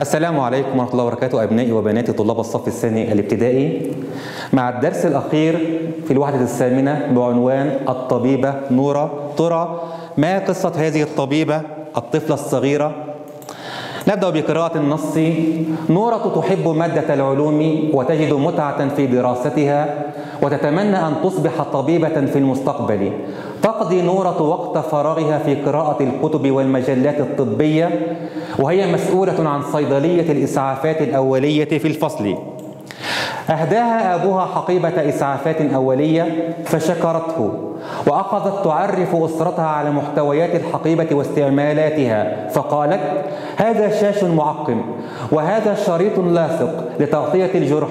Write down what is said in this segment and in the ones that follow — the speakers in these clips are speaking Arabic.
السلام عليكم ورحمة الله وبركاته أبنائي وبناتي طلاب الصف الثاني الابتدائي، مع الدرس الأخير في الوحدة الثامنة بعنوان الطبيبة نورة. ترى ما قصة هذه الطبيبة الطفلة الصغيرة؟ نبدأ بقراءة النص. نورة تحب مادة العلوم وتجد متعة في دراستها وتتمنى أن تصبح طبيبة في المستقبل. تقضي نورة وقت فراغها في قراءة الكتب والمجلات الطبية، وهي مسؤولة عن صيدلية الإسعافات الأولية في الفصل. أهداها أبوها حقيبة إسعافات أولية فشكرته، وأخذت تعرف أسرتها على محتويات الحقيبة واستعمالاتها، فقالت: هذا شاش معقم، وهذا شريط لاصق لتغطية الجرح،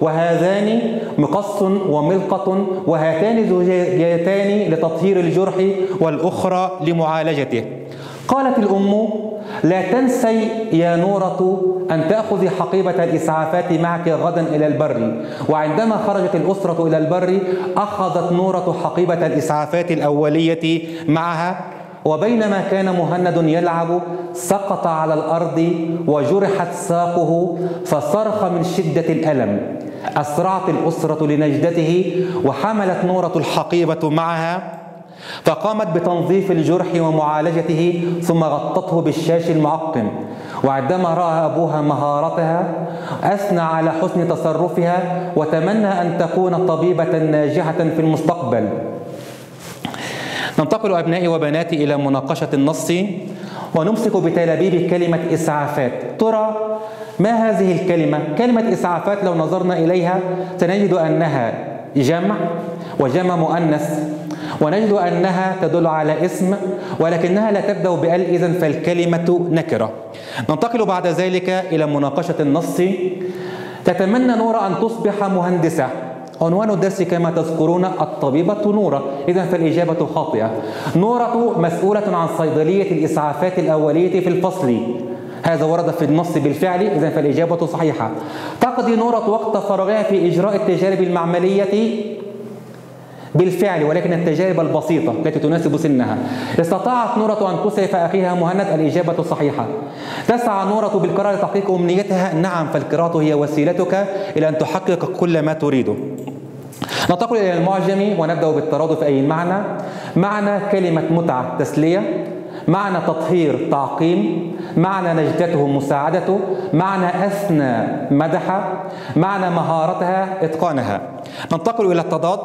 وهذان مقص وملقة، وهاتان زجاجتان لتطهير الجرح والأخرى لمعالجته. قالت الأم: لا تنسي يا نورة أن تأخذي حقيبة الإسعافات معك غدا إلى البر. وعندما خرجت الأسرة إلى البر، أخذت نورة حقيبة الإسعافات الأولية معها، وبينما كان مهند يلعب سقط على الأرض وجرحت ساقه فصرخ من شدة الألم. أسرعت الأسرة لنجدته، وحملت نورة الحقيبة معها، فقامت بتنظيف الجرح ومعالجته، ثم غطته بالشاش المعقم. وعندما رأى أبوها مهارتها أثنى على حسن تصرفها، وتمنى أن تكون طبيبة ناجحة في المستقبل. ننتقل أبنائي وبناتي إلى مناقشة النص، ونمسك بتلابيب كلمة إسعافات. ترى ما هذه الكلمة؟ كلمة إسعافات لو نظرنا إليها سنجد أنها جمع وجمع مؤنث، ونجد أنها تدل على اسم، ولكنها لا تبدأ بأل، إذن فالكلمة نكرة. ننتقل بعد ذلك إلى مناقشة النص. تتمنى نورة أن تصبح مهندسة. عنوان الدرس كما تذكرون الطبيبة نورة، إذن فالإجابة خاطئة. نورة مسؤولة عن صيدلية الإسعافات الأولية في الفصل، هذا ورد في النص بالفعل، إذن فالإجابة صحيحة. تقضي نورة وقت فراغها في إجراء التجارب المعملية بالفعل، ولكن التجارب البسيطة التي تناسب سنها. استطاعت نورة أن تسعف أخيها مهند، الإجابة صحيحة. تسعى نورة بالقراءة لتحقيق أمنيتها، نعم فالقراءة هي وسيلتك إلى أن تحقق كل ما تريده. ننتقل إلى المعجم ونبدأ بالترادف أي المعنى. معنى كلمة متعة تسلية، معنى تطهير تعقيم، معنى نجدته مساعدته، معنى أثنى مدحة، معنى مهارتها إتقانها. ننتقل إلى التضاد.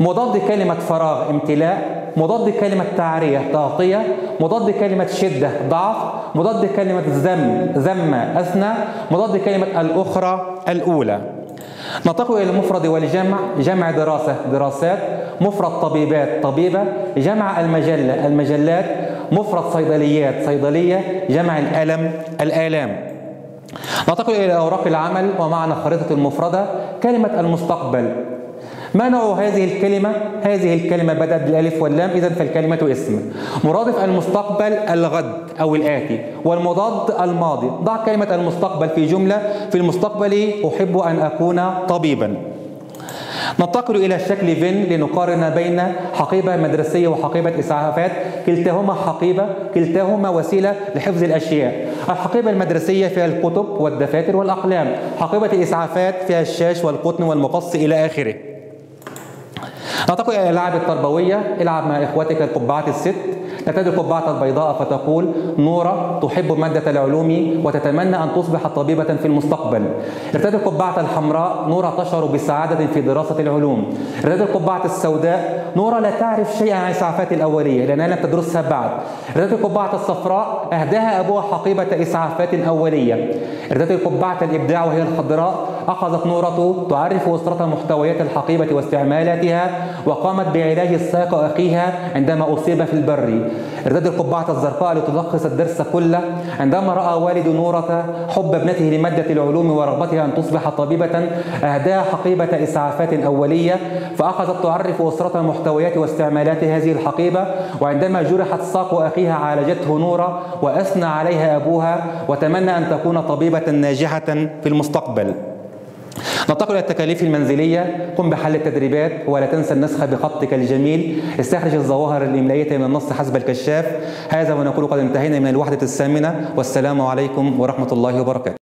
مضاد كلمة فراغ امتلاء، مضاد كلمة تعرية تغطية، مضاد كلمة شدة ضعف، مضاد كلمة ذم ذمة أثنى، مضاد كلمة الأخرى الأولى. ننتقل إلى المفرد والجمع. جمع دراسة دراسات، مفرد طبيبات طبيبة، جمع المجلة المجلات، مفرد صيدليات صيدلية، جمع الألم الآلام. ننتقل إلى أوراق العمل ومعنى خريطة المفردة. كلمة المستقبل، ما نوع هذه الكلمة؟ هذه الكلمة بدأت بالألف واللام، إذن فالكلمة اسم. مرادف المستقبل الغد أو الآتي، والمضاد الماضي. ضع كلمة المستقبل في جملة: في المستقبل أحب أن أكون طبيبا. ننتقل إلى شكل فين لنقارن بين حقيبة مدرسية وحقيبة إسعافات. كلتاهما حقيبة، كلتاهما وسيلة لحفظ الأشياء. الحقيبة المدرسية فيها الكتب والدفاتر والأقلام، حقيبة الإسعافات فيها الشاش والقطن والمقص إلى آخره. ننتقل إلى الألعاب التربوية. العب مع إخوتك القبعات الست. لا تدري القبعة البيضاء فتقول: نورة تحب مادة العلوم وتتمنى أن تصبح طبيبة في المستقبل. ارتدي القبعة الحمراء. نورة تشعر بسعادة في دراسة العلوم. ارتدي القبعة السوداء. نورة لا تعرف شيئا عن الإسعافات الأولية لأنها لم تدرسها بعد. ارتدي القبعة الصفراء. أهداها أبوها حقيبة إسعافات أولية. ارتدي القبعة الإبداع وهي الخضراء. أخذت نورة تعرف أسرتها محتويات الحقيبة واستعمالاتها، وقامت بعلاج ساق أخيها عندما أصيب في البر. ارتدت القبعة الزرقاء لتلخص الدرس كله. عندما رأى والد نورة حب ابنته لمادة العلوم ورغبتها أن تصبح طبيبة، أهداها حقيبة إسعافات أولية، فأخذت تعرف أسرتها محتويات واستعمالات هذه الحقيبة. وعندما جرحت ساق أخيها عالجته نورة، وأثنى عليها أبوها، وتمنى أن تكون طبيبة ناجحة في المستقبل. ننتقل الى التكاليف المنزليه. قم بحل التدريبات ولا تنسى النسخه بخطك الجميل. استخرج الظواهر الاملائيه من النص حسب الكشاف. هذا ونقول قد انتهينا من الوحده الثامنه، والسلام عليكم ورحمه الله وبركاته.